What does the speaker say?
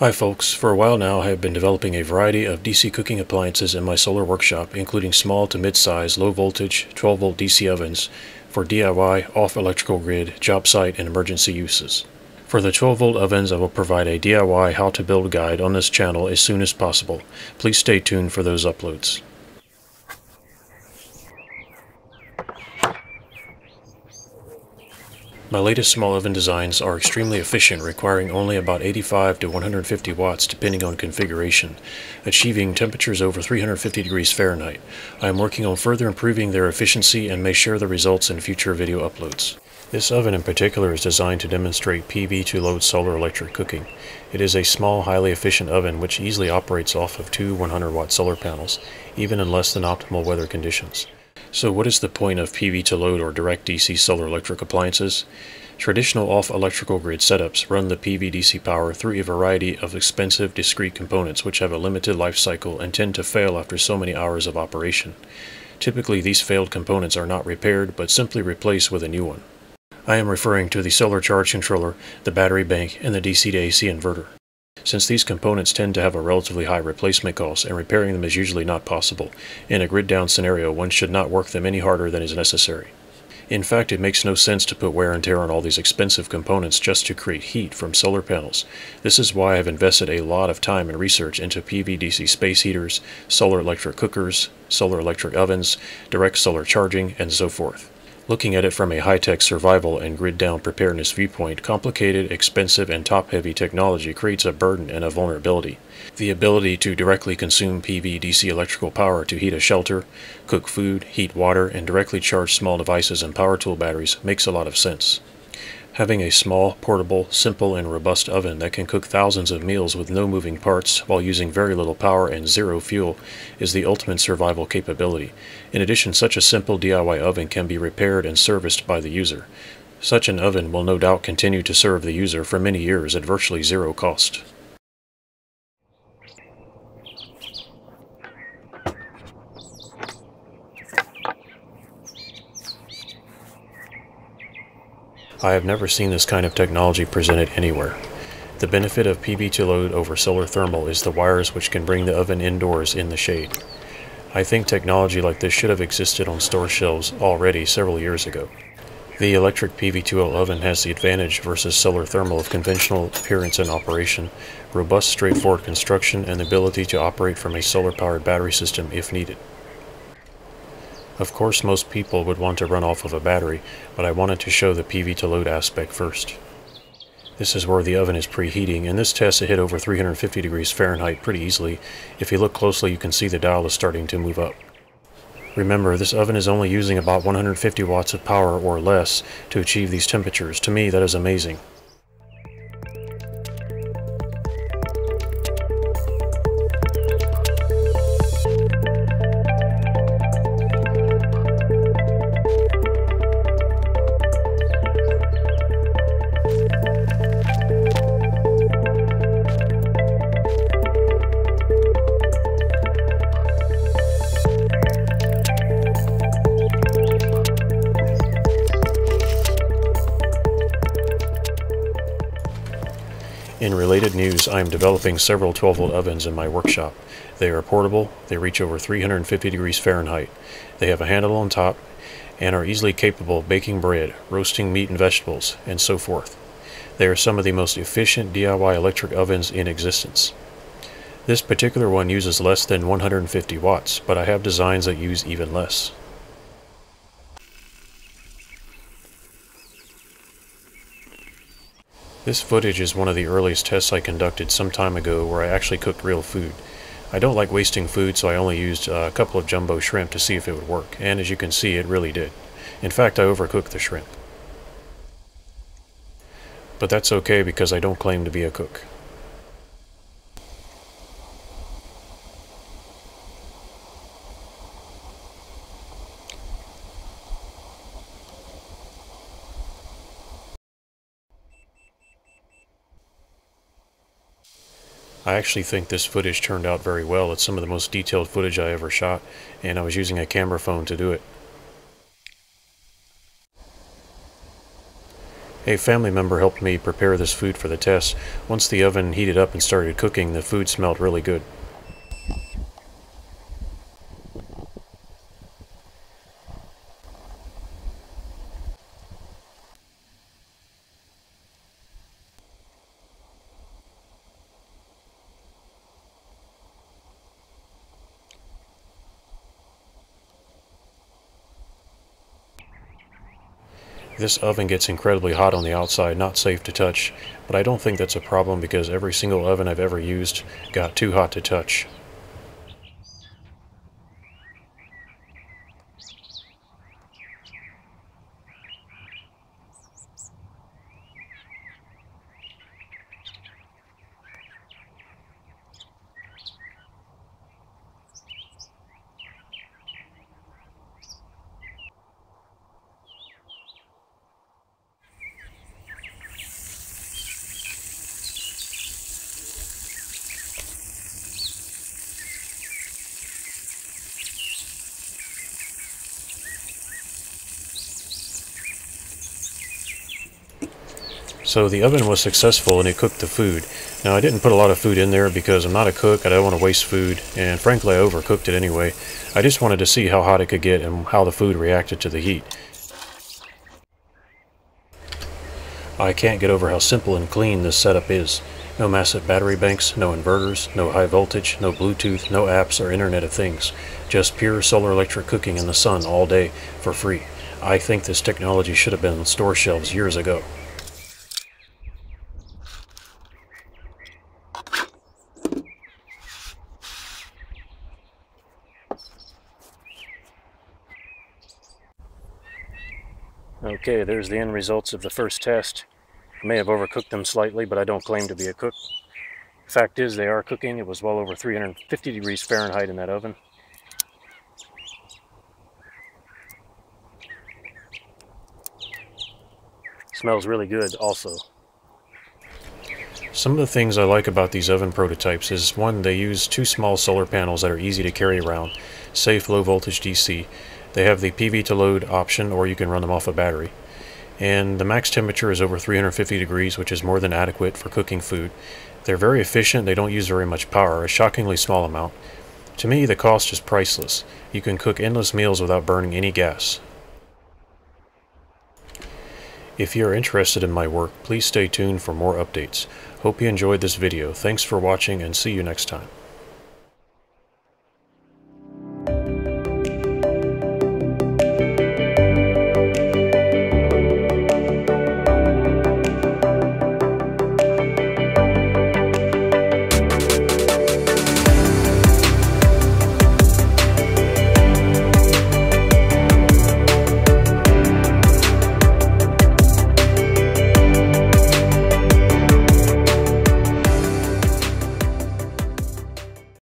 Hi folks, for a while now I have been developing a variety of DC cooking appliances in my solar workshop, including small to mid-size, low voltage, 12 volt DC ovens for DIY, off electrical grid, job site, and emergency uses. For the 12 volt ovens I will provide a DIY how to build guide on this channel as soon as possible. Please stay tuned for those uploads. My latest small oven designs are extremely efficient, requiring only about 85 to 150 watts depending on configuration, achieving temperatures over 350 degrees Fahrenheit. I am working on further improving their efficiency and may share the results in future video uploads. This oven in particular is designed to demonstrate PV-to-Load solar electric cooking. It is a small, highly efficient oven which easily operates off of two 100-watt solar panels, even in less than optimal weather conditions. So what is the point of PV-to-Load or direct DC solar electric appliances? Traditional off electrical grid setups run the PV-DC power through a variety of expensive discrete components which have a limited life cycle and tend to fail after so many hours of operation. Typically these failed components are not repaired but simply replaced with a new one. I am referring to the solar charge controller, the battery bank, and the DC to AC inverter. Since these components tend to have a relatively high replacement cost and repairing them is usually not possible, in a grid down scenario one should not work them any harder than is necessary. In fact, it makes no sense to put wear and tear on all these expensive components just to create heat from solar panels. This is why I have invested a lot of time and research into PVDC space heaters, solar electric cookers, solar electric ovens, direct solar charging, and so forth. Looking at it from a high-tech survival and grid-down preparedness viewpoint, complicated, expensive, and top-heavy technology creates a burden and a vulnerability. The ability to directly consume PV/DC electrical power to heat a shelter, cook food, heat water, and directly charge small devices and power tool batteries makes a lot of sense. Having a small, portable, simple, and robust oven that can cook thousands of meals with no moving parts while using very little power and zero fuel is the ultimate survival capability. In addition, such a simple DIY oven can be repaired and serviced by the user. Such an oven will no doubt continue to serve the user for many years at virtually zero cost. I have never seen this kind of technology presented anywhere. The benefit of PV-to-Load over solar thermal is the wires which can bring the oven indoors in the shade. I think technology like this should have existed on store shelves already several years ago. The electric PV-to-Load oven has the advantage versus solar thermal of conventional appearance and operation, robust straightforward construction, and the ability to operate from a solar-powered battery system if needed. Of course, most people would want to run off of a battery, but I wanted to show the PV-to-Load aspect first. This is where the oven is preheating. In this test, it hit over 350 degrees Fahrenheit pretty easily. If you look closely, you can see the dial is starting to move up. Remember, this oven is only using about 150 watts of power or less to achieve these temperatures. To me, that is amazing. In related news, I am developing several 12-volt ovens in my workshop. They are portable, they reach over 350 degrees Fahrenheit, they have a handle on top, and are easily capable of baking bread, roasting meat and vegetables, and so forth. They are some of the most efficient DIY electric ovens in existence. This particular one uses less than 150 watts, but I have designs that use even less. This footage is one of the earliest tests I conducted some time ago where I actually cooked real food. I don't like wasting food, so I only used a couple of jumbo shrimp to see if it would work, and as you can see, it really did. In fact, I overcooked the shrimp. But that's okay because I don't claim to be a cook. I actually think this footage turned out very well. It's some of the most detailed footage I ever shot, and I was using a camera phone to do it. A family member helped me prepare this food for the test. Once the oven heated up and started cooking, the food smelled really good. This oven gets incredibly hot on the outside, not safe to touch, but I don't think that's a problem because every single oven I've ever used got too hot to touch. So the oven was successful and it cooked the food. Now I didn't put a lot of food in there because I'm not a cook, I don't want to waste food, and frankly I overcooked it anyway. I just wanted to see how hot it could get and how the food reacted to the heat. I can't get over how simple and clean this setup is. No massive battery banks, no inverters, no high voltage, no Bluetooth, no apps or Internet of Things. Just pure solar electric cooking in the sun all day for free. I think this technology should have been on store shelves years ago. Okay, there's the end results of the first test. I may have overcooked them slightly, but I don't claim to be a cook. The fact is, they are cooking. It was well over 350 degrees Fahrenheit in that oven. It smells really good also. Some of the things I like about these oven prototypes is, one, they use two small solar panels that are easy to carry around, safe low voltage DC. They have the PV-to-Load option, or you can run them off a battery. And the max temperature is over 350 degrees, which is more than adequate for cooking food. They're very efficient, they don't use very much power, a shockingly small amount. To me, the cost is priceless. You can cook endless meals without burning any gas. If you're interested in my work, please stay tuned for more updates. Hope you enjoyed this video. Thanks for watching and see you next time.